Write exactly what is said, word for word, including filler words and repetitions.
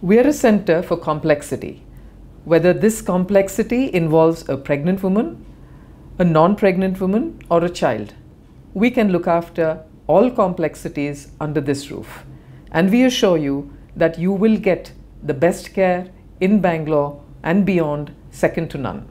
We are a center for complexity, whether this complexity involves a pregnant woman, a non-pregnant woman, or a child. We can look after all complexities under this roof, and we assure you that you will get the best care in Bangalore and beyond, second to none.